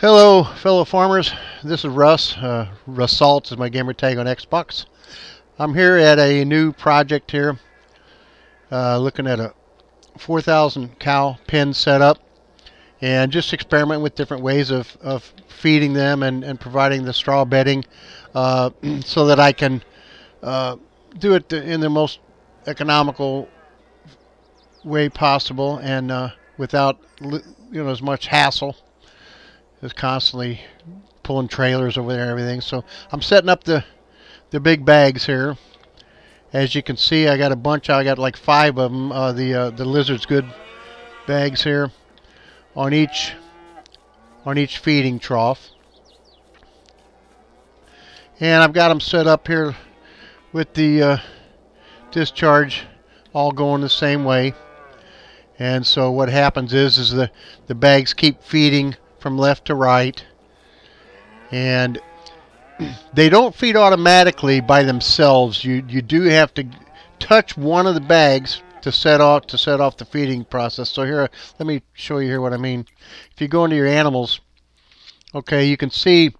Hello fellow farmers, this is Russ. Russault is my gamer tag on Xbox. I'm here at a new project here, looking at a 4,000 cow pen setup and just experimenting with different ways of feeding them and providing the straw bedding so that I can do it in the most economical way possible and without, as much hassle. Is constantly pulling trailers over there and everything. So I'm setting up the big bags here. As you can see, I got a bunch. I got like 5 of them. The Lizard's Good bags here on each feeding trough, and I've got them set up here with the discharge all going the same way. And so what happens is the bags keep feeding from left to right, and they don't feed automatically by themselves. You do have to touch one of the bags to set off the feeding process. So here, let me show you here what I mean. If you go into your animals, okay, you can see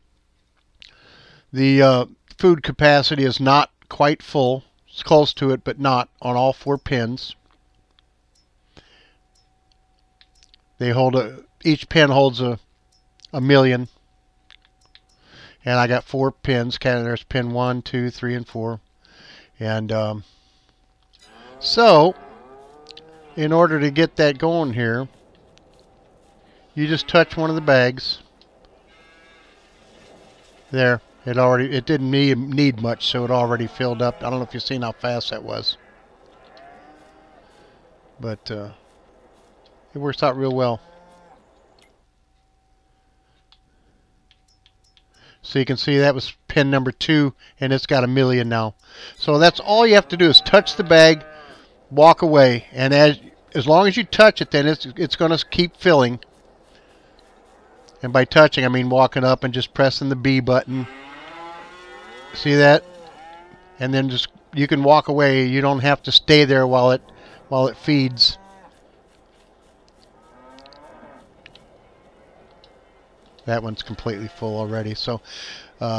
the food capacity is not quite full. It's close to it, but not on all 4 pens. They hold each pen holds a million, and I got 4 pins. There's pin 1, 2, 3, and 4, and so in order to get that going here, you just touch one of the bags. There, it didn't need much, so it already filled up. I don't know if you've seen how fast that was, but it works out real well. So you can see that was pin number 2, and it's got a million now. So that's all you have to do is touch the bag, walk away, and as long as you touch it, then it's going to keep filling. And by touching, I mean walking up and just pressing the B button. See that? And then just you can walk away. You don't have to stay there while it feeds. That one's completely full already. So, and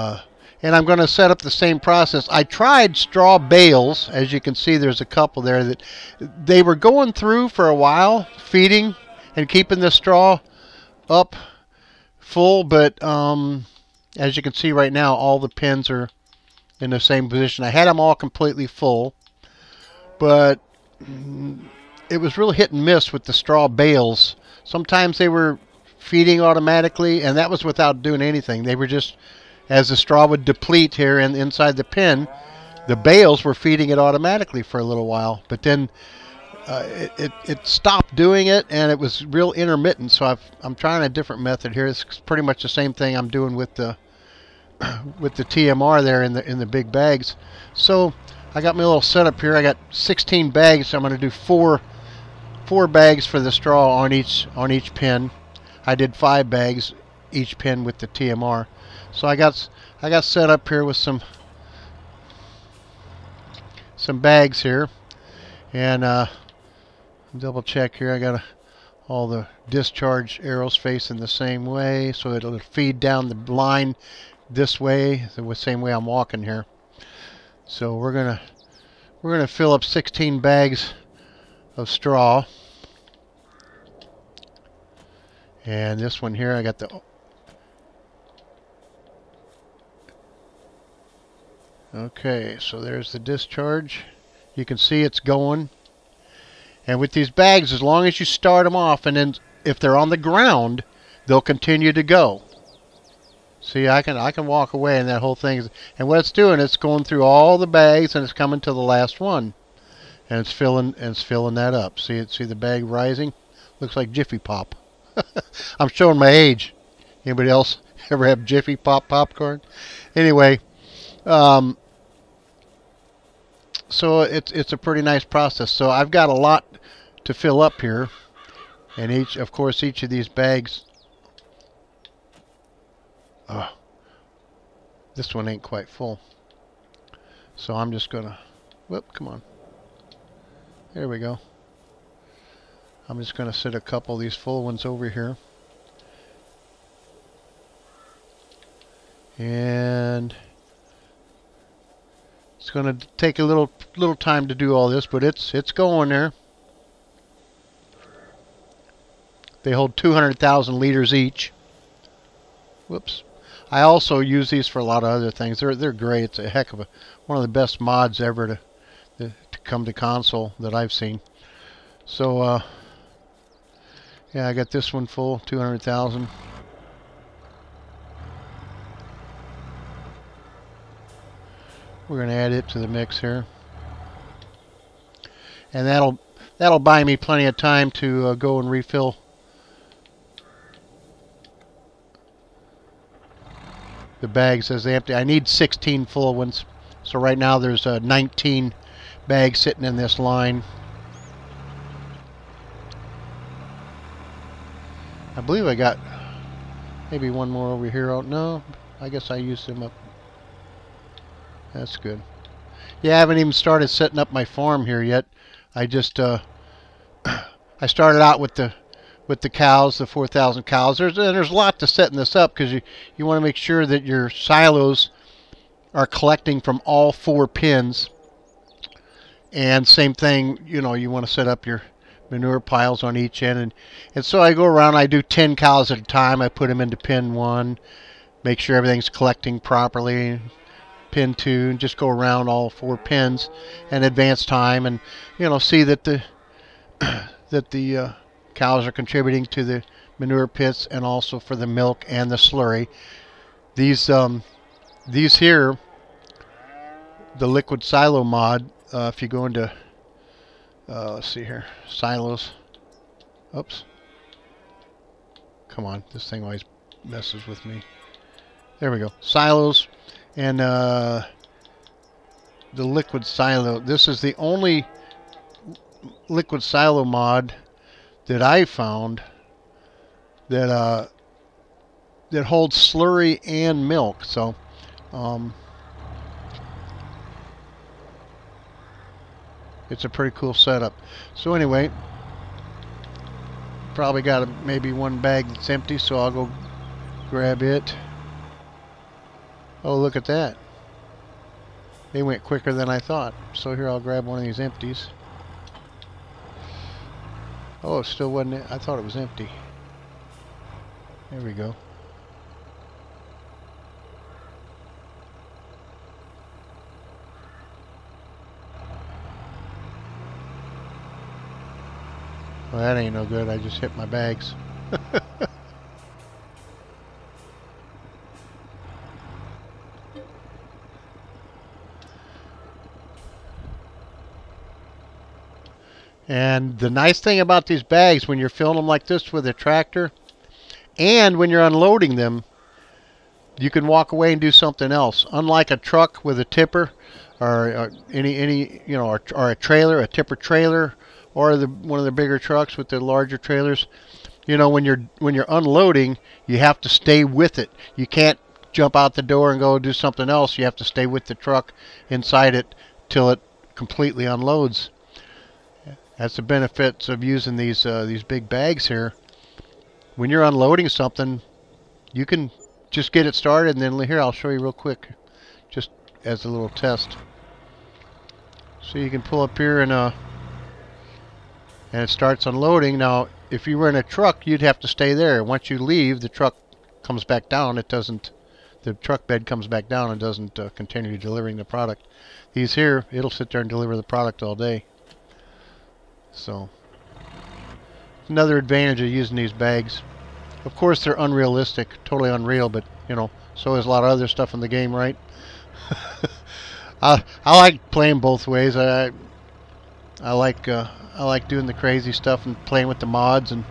I'm going to set up the same process. I tried straw bales. As you can see, there's a couple there that they were going through for a while, feeding and keeping the straw up full. But as you can see right now, all the pens are in the same position. I had them all completely full, but it was real hit and miss with the straw bales. Sometimes they were feeding automatically, and that was without doing anything. They were just, as the straw would deplete here and inside the pen, the bales were feeding it automatically for a little while, but then it stopped doing it, and it was real intermittent. So I'm trying a different method here. It's pretty much the same thing I'm doing with the TMR there in the big bags. So I got my little setup here. I got 16 bags, so I'm going to do four bags for the straw on each pen. I did 5 bags each pen with the TMR. So I got set up here with some bags here, and double check here. I got all the discharge arrows facing the same way, so it'll feed down the line this way, the same way I'm walking here. So we're gonna fill up 16 bags of straw. And this one here, I got the okay, so there's the discharge. You can see it's going. And with these bags, as long as you start them off, and then if they're on the ground, they'll continue to go. See, I can walk away, and that whole thing is, and what it's doing, it's going through all the bags, and it's coming to the last one, and it's filling that up. See the bag rising? Looks like Jiffy Pop. I'm showing my age. Anybody else ever have Jiffy Pop popcorn? Anyway, so it's a pretty nice process. So I've got a lot to fill up here, and each of these bags. This one ain't quite full, so I'm just gonna. Whoop! Come on. There we go. I'm just going to set a couple of these full ones over here. And it's going to take a little time to do all this, but it's going there. They hold 200,000 liters each. Whoops. I also use these for a lot of other things. They're great. It's a heck of a one of the best mods ever to come to console that I've seen. So yeah, I got this one full, 200,000. We're gonna add it to the mix here, and that'll buy me plenty of time to go and refill. The bags as they empty. I need 16 full ones, so right now there's 19 bags sitting in this line. I believe I got maybe one more over here. Oh no, I guess I used them up. That's good. Yeah, I haven't even started setting up my farm here yet. I just I started out with the cows, the 4,000 cows. There's a lot to setting this up because you want to make sure that your silos are collecting from all four pins. And same thing, you know, you want to set up your manure piles on each end. And so I go around, I do 10 cows at a time. I put them into pin 1, make sure everything's collecting properly. Pin 2, and just go around all four pins and advance time, and you know, see that the cows are contributing to the manure pits and also for the milk and the slurry. These here, the liquid silo mod, if you go into let's see here, silos, oops, come on, this thing always messes with me. There we go, silos, and the liquid silo. This is the only liquid silo mod that I found that that holds slurry and milk. So it's a pretty cool setup. So anyway, probably got maybe one bag that's empty, so I'll go grab it. Oh, look at that. They went quicker than I thought. So here, I'll grab one of these empties. Oh, it still wasn't, I thought it was empty. There we go. Well, that ain't no good. I just hit my bags. And the nice thing about these bags, when you're filling them like this with a tractor, and when you're unloading them, you can walk away and do something else. Unlike a truck with a tipper, or any you know, or a trailer, a tipper trailer, or one of the bigger trucks with the larger trailers. You know, when you're unloading, you have to stay with it. You can't jump out the door and go do something else. You have to stay with the truck inside it till it completely unloads. That's the benefits of using these big bags here. When you're unloading something, you can just get it started, and then here, I'll show you real quick, just as a little test. So you can pull up here and it starts unloading. Now, if you were in a truck, you'd have to stay there. Once you leave, the truck comes back down. It doesn't. The truck bed comes back down and doesn't continue delivering the product. These here, it'll sit there and deliver the product all day. So, another advantage of using these bags. Of course, they're unrealistic, totally unreal, but, you know, so is a lot of other stuff in the game, right? I like playing both ways. I like doing the crazy stuff and playing with the mods, and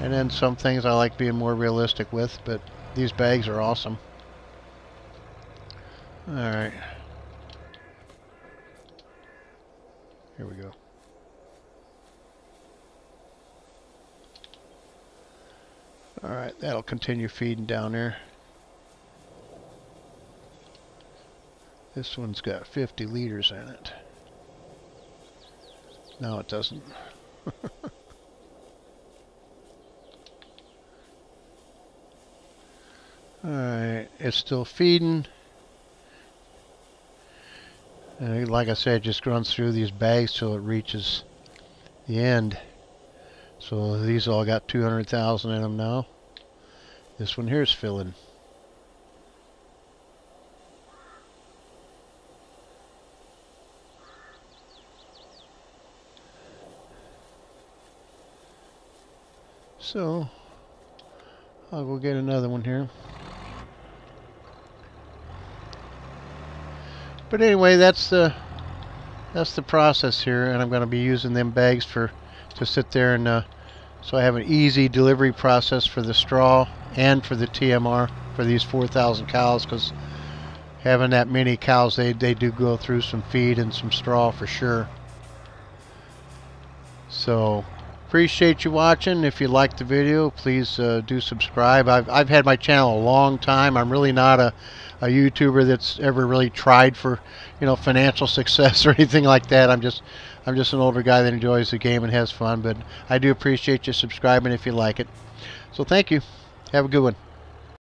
then some things I like being more realistic with, but these bags are awesome. All right. Here we go. All right, that'll continue feeding down there. This one's got 50 liters in it. No, it doesn't. It's still feeding. And like I said, it just runs through these bags till it reaches the end. So these all got 200,000 in them now. This one here is filling. So I'll go get another one here. But anyway, that's the process here, and I'm going to be using them bags to sit there and so I have an easy delivery process for the straw and for the TMR for these 4,000 cows, because having that many cows, they do go through some feed and some straw for sure. So appreciate you watching. If you liked the video, please do subscribe. I've had my channel a long time. I'm really not a YouTuber that's ever really tried for, you know, financial success or anything like that. I'm just an older guy that enjoys the game and has fun, but I do appreciate you subscribing if you like it. So thank you. Have a good one.